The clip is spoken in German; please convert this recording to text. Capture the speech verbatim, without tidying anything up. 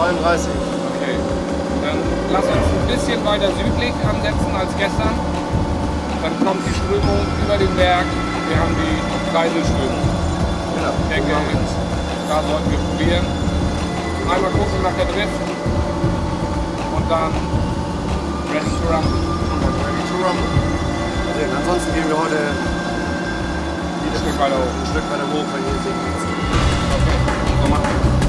zweiunddreißig. Okay. Dann lass uns ein bisschen weiter südlich ansetzen als gestern. Dann kommt die Strömung über den Berg. Wir haben die Kreiselströmung. Genau. Ich denke, da sollten wir probieren. Einmal gucken nach der Drift. Und dann ready to rumble. Ready to rumble. Also, ansonsten gehen wir heute ein Stück weiter hoch. Ein Stück weiter hoch, wenn ihr seht. Okay. So machen wir.